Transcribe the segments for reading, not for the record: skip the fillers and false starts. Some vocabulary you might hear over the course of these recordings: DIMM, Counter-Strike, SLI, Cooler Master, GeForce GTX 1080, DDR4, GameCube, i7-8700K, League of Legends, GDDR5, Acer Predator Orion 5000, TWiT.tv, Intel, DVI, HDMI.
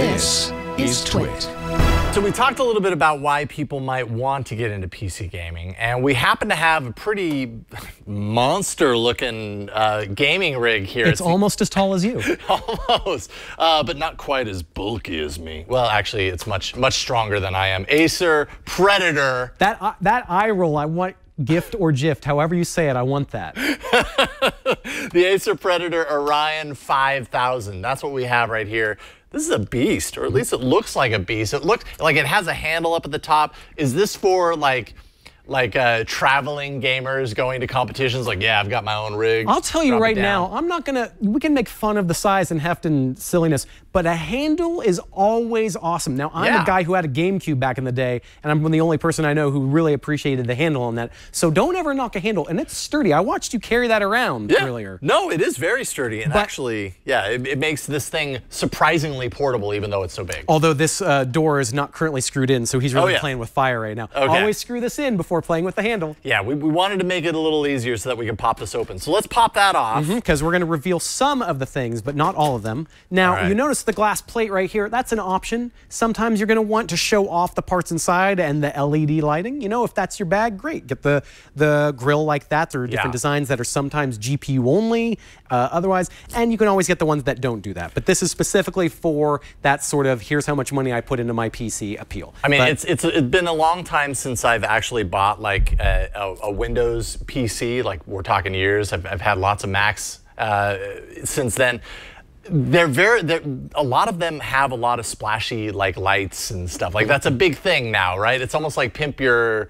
This is Twit. So we talked a little bit about why people might want to get into PC gaming, and we happen to have a pretty monster-looking gaming rig here. It's almost as tall as you. Almost, but not quite as bulky as me. Well, actually, it's much stronger than I am. Acer Predator. That eye roll, I want gift or gift, however you say it, I want that. The Acer Predator Orion 5000. That's what we have right here. This is a beast, or at least it looks like a beast. It looks like it has a handle up at the top. Is this for like traveling gamers going to competitions? Like, yeah, I've got my own rig. I'll tell you right now, I'm not gonna. We can make fun of the size and heft and silliness, but a handle is always awesome. Now, I'm a guy who had a GameCube back in the day, and I'm the only person I know who really appreciated the handle on that. So don't ever knock a handle, and it's sturdy. I watched you carry that around earlier. No, it is very sturdy, and actually, yeah, it makes this thing surprisingly portable, even though it's so big. Although this door is not currently screwed in, so he's really playing with fire right now. Okay. Always screw this in before playing with the handle. Yeah, we wanted to make it a little easier so that we can pop this open. So let's pop that off. Because we're going to reveal some of the things, but not all of them. Now, you notice the glass plate right here, that's an option. Sometimes you're going to want to show off the parts inside and the LED lighting. You know, if that's your bag, great. Get the grill like that. There are different designs that are sometimes GPU only, otherwise. And you can always get the ones that don't do that. But this is specifically for that sort of, here's how much money I put into my PC appeal. I mean, but it's been a long time since I've actually bought like a Windows PC, like we're talking years. I've had lots of Macs since then. A lot of them have a lot of splashy like lights and stuff. Like that's a big thing now, right? It's almost like pimp your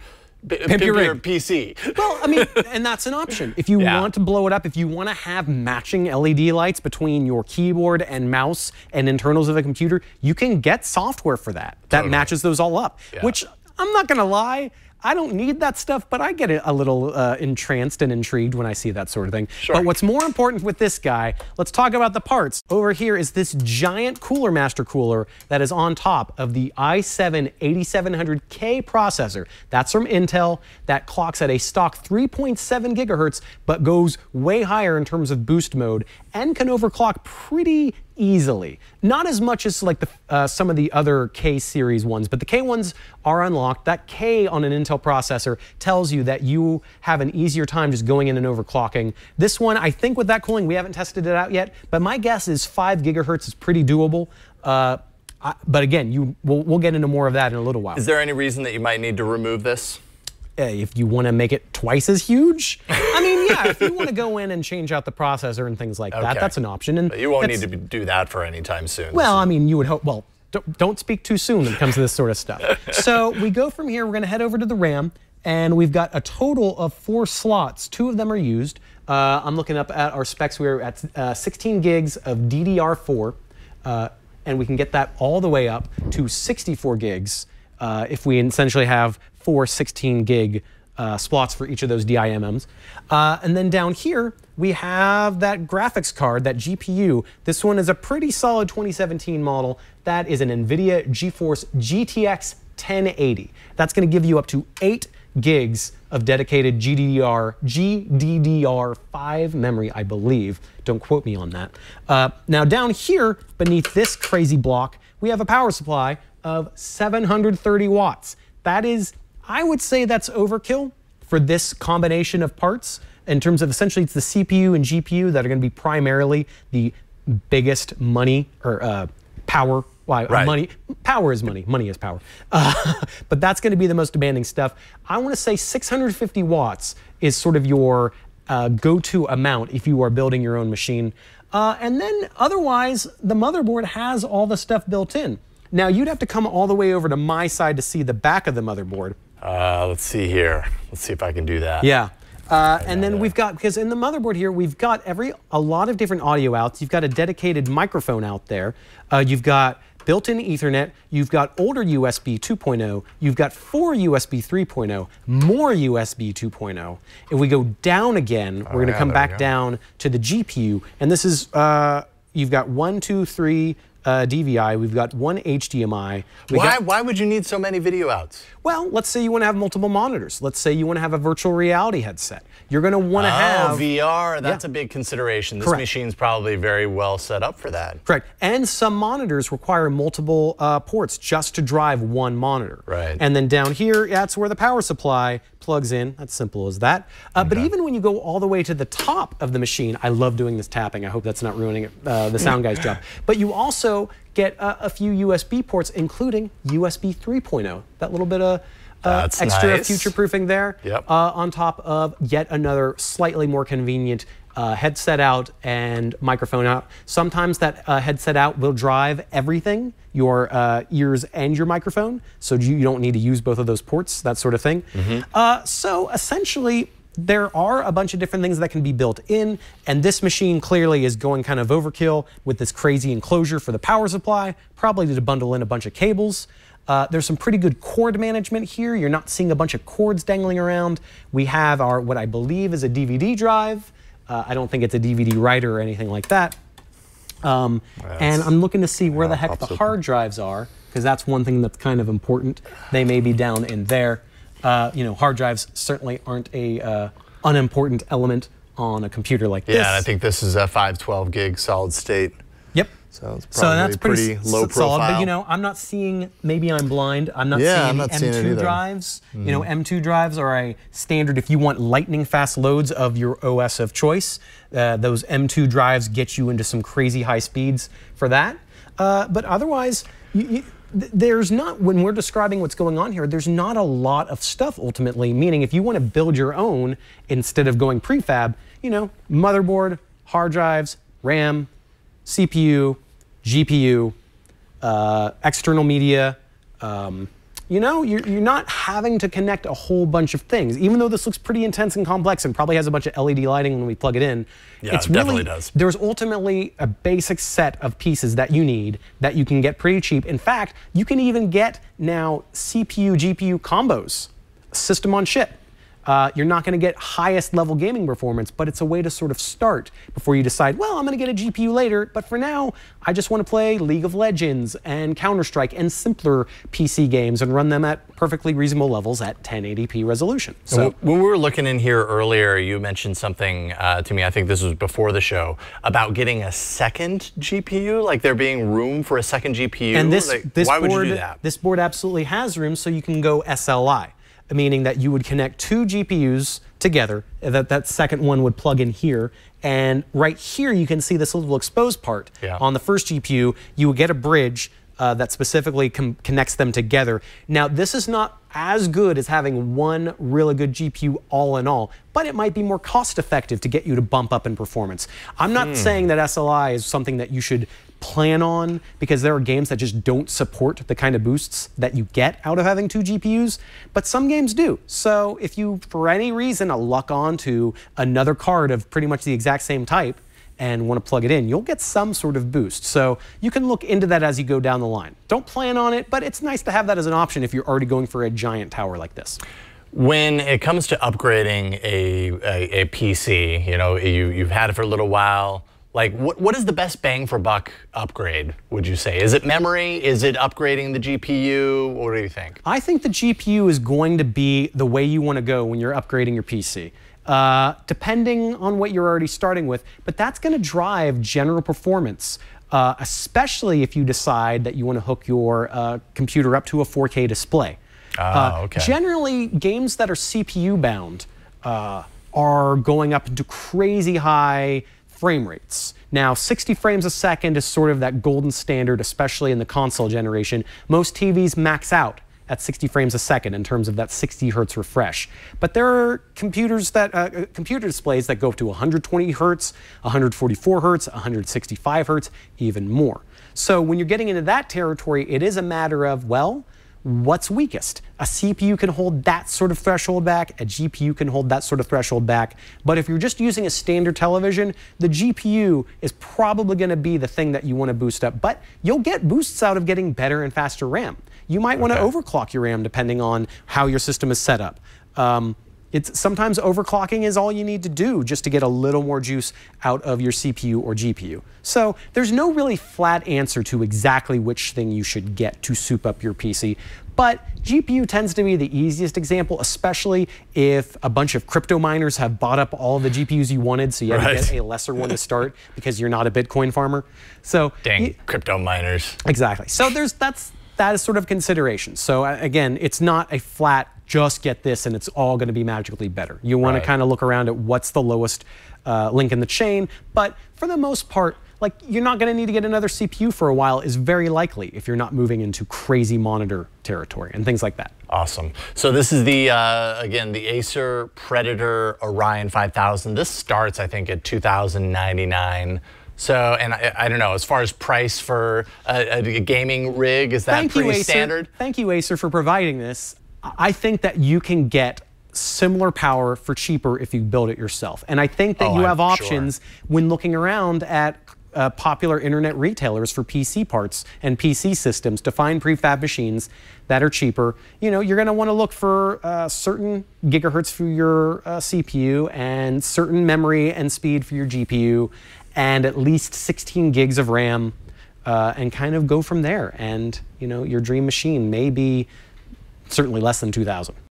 PC. Well, I mean, and that's an option. If you want to blow it up, if you want to have matching LED lights between your keyboard and mouse and internals of a computer, you can get software for that. That matches those all up, which I'm not going to lie, I don't need that stuff, but I get a little entranced and intrigued when I see that sort of thing. Sure. But what's more important with this guy, let's talk about the parts. Over here is this giant Cooler Master cooler that is on top of the i7-8700K processor. That's from Intel. That clocks at a stock 3.7 gigahertz, but goes way higher in terms of boost mode and can overclock pretty easily. Not as much as like the, some of the other K series ones, but the K ones are unlocked. That K on an Intel processor tells you that you have an easier time just going in and overclocking. This one, I think with that cooling, we haven't tested it out yet, but my guess is 5 gigahertz is pretty doable. But again, we'll get into more of that in a little while. Is there any reason that you might need to remove this? If you want to make it twice as huge. I mean, yeah, if you want to go in and change out the processor and things like that, that's an option. And but you won't need to do that for any time soon. Well, I mean, you would hope, well, don't speak too soon when it comes to this sort of stuff. So we go from here, we're going to head over to the RAM, and we've got a total of 4 slots. 2 of them are used. I'm looking up at our specs. We're at 16 gigs of DDR4, and we can get that all the way up to 64 gigs if we essentially have 4 16-gig slots for each of those DIMMs. And then down here, we have that graphics card, that GPU. This one is a pretty solid 2017 model. That is an NVIDIA GeForce GTX 1080. That's going to give you up to 8 gigs of dedicated GDDR5 memory, I believe. Don't quote me on that. Now down here, beneath this crazy block, we have a power supply of 730 watts. That is, I would say that's overkill for this combination of parts in terms of essentially it's the CPU and GPU that are going to be primarily the biggest money or power. Why, money? Power is money. Money is power. But that's going to be the most demanding stuff. I want to say 650 watts is sort of your go-to amount if you are building your own machine. And then otherwise, the motherboard has all the stuff built in. Now, you'd have to come all the way over to my side to see the back of the motherboard. Let's see here. Let's see if I can do that. Yeah. And then we've got, because in the motherboard here, we've got a lot of different audio outs. You've got a dedicated microphone out there. You've got built-in Ethernet. You've got older USB 2.0. You've got 4 USB 3.0, more USB 2.0. If we go down again, we're going to come back down to the GPU. And this is, you've got 1, 2, 3, DVI, we've got one HDMI. Why would you need so many video outs? Well, let's say you want to have multiple monitors. Let's say you want to have a virtual reality headset. You're going to want to have VR. That's a big consideration. This machine's probably very well set up for that. Correct. And some monitors require multiple ports just to drive one monitor. Right. And then down here, that's where the power supply plugs in. That's simple as that. But even when you go all the way to the top of the machine, I love doing this tapping. I hope that's not ruining it, the sound guy's job. But you also get a few USB ports, including USB 3.0. That little bit of extra future-proofing there, on top of yet another slightly more convenient headset out and microphone out. Sometimes that headset out will drive everything, your ears and your microphone, so you don't need to use both of those ports, that sort of thing. So essentially, there are a bunch of different things that can be built in, and this machine clearly is going kind of overkill with this crazy enclosure for the power supply, probably to bundle in a bunch of cables. There's some pretty good cord management here. You're not seeing a bunch of cords dangling around. We have our, what I believe is a DVD drive. I don't think it's a DVD writer or anything like that. And I'm looking to see where the heck the hard drives are, because that's one thing that's kind of important. They may be down in there. You know, hard drives certainly aren't a unimportant element on a computer like this. Yeah, and I think this is a 512 gig solid state. Yep. So it's probably that's pretty low profile. Solid, but you know, I'm not seeing. Maybe I'm blind. I'm not seeing M2 drives. You know, M2 drives are a standard. If you want lightning fast loads of your OS of choice, those M2 drives get you into some crazy high speeds for that. But otherwise, there's not, when we're describing what's going on here, there's not a lot of stuff ultimately, meaning if you want to build your own instead of going prefab, you know, motherboard, hard drives, RAM, CPU, GPU, external media, you know, you're not having to connect a whole bunch of things. Even though this looks pretty intense and complex and probably has a bunch of LED lighting when we plug it in, it's really, definitely does. There's ultimately a basic set of pieces that you need that you can get pretty cheap. In fact, you can even get now CPU, GPU combos, system on chip. You're not going to get highest level gaming performance, but it's a way to sort of start before you decide, well, I'm going to get a GPU later, but for now, I just want to play League of Legends and Counter-Strike and simpler PC games and run them at perfectly reasonable levels at 1080p resolution. So when we were looking in here earlier, you mentioned something to me, I think this was before the show, about getting a second GPU, like there being room for a second GPU. And this, like, this why would you do that? This board absolutely has room, so you can go SLI. Meaning that you would connect two GPUs together, that second one would plug in here, and right here you can see this little exposed part. On the first GPU, you would get a bridge that specifically connects them together. Now, this is not as good as having one really good GPU all in all, but it might be more cost effective to get you to bump up in performance. I'm not saying that SLI is something that you should plan on, because there are games that just don't support the kind of boosts that you get out of having two GPUs, but some games do. So if you, for any reason, luck onto another card of pretty much the exact same type and want to plug it in, you'll get some sort of boost. So you can look into that as you go down the line. Don't plan on it, but it's nice to have that as an option if you're already going for a giant tower like this. When it comes to upgrading a PC, you know, you've had it for a little while. Like, what is the best bang for buck upgrade, would you say? Is it memory? Is it upgrading the GPU? What do you think? I think the GPU is going to be the way you want to go when you're upgrading your PC, depending on what you're already starting with. But that's going to drive general performance, especially if you decide that you want to hook your computer up to a 4K display. Generally, games that are CPU-bound are going up into crazy high frame rates. Now, 60 frames a second is sort of that golden standard, especially in the console generation. Most TVs max out at 60 frames a second in terms of that 60 hertz refresh. But there are computers that, computer displays that go up to 120 hertz, 144 hertz, 165 hertz, even more. So when you're getting into that territory, it is a matter of, well, what's weakest? A CPU can hold that sort of threshold back, a GPU can hold that sort of threshold back, but if you're just using a standard television, the GPU is probably going to be the thing that you want to boost up, but you'll get boosts out of getting better and faster RAM. You might want to overclock your RAM depending on how your system is set up. It's sometimes overclocking is all you need to do just to get a little more juice out of your CPU or GPU. So there's no really flat answer to exactly which thing you should get to soup up your PC, but GPU tends to be the easiest example, especially if a bunch of crypto miners have bought up all the GPUs you wanted, so you had to get a lesser one to start because you're not a Bitcoin farmer. So dang, crypto miners. Exactly. So that is sort of consideration. So again, it's not a flat just get this and it's all going to be magically better. You want to kind of look around at what's the lowest link in the chain, but for the most part, like, you're not going to need to get another CPU for a while is very likely if you're not moving into crazy monitor territory and things like that. Awesome. So this is the, again, the Acer Predator Orion 5000. This starts, I think, at $2,099. So, and I don't know, as far as price for a gaming rig, is that pretty standard? Thank you, Acer, for providing this. I think that you can get similar power for cheaper if you build it yourself. And I think that you have options when looking around at popular internet retailers for PC parts and PC systems to find prefab machines that are cheaper. You know, you're going to want to look for certain gigahertz for your CPU and certain memory and speed for your GPU and at least 16 gigs of RAM and kind of go from there. And, you know, your dream machine may be certainly less than 2,000.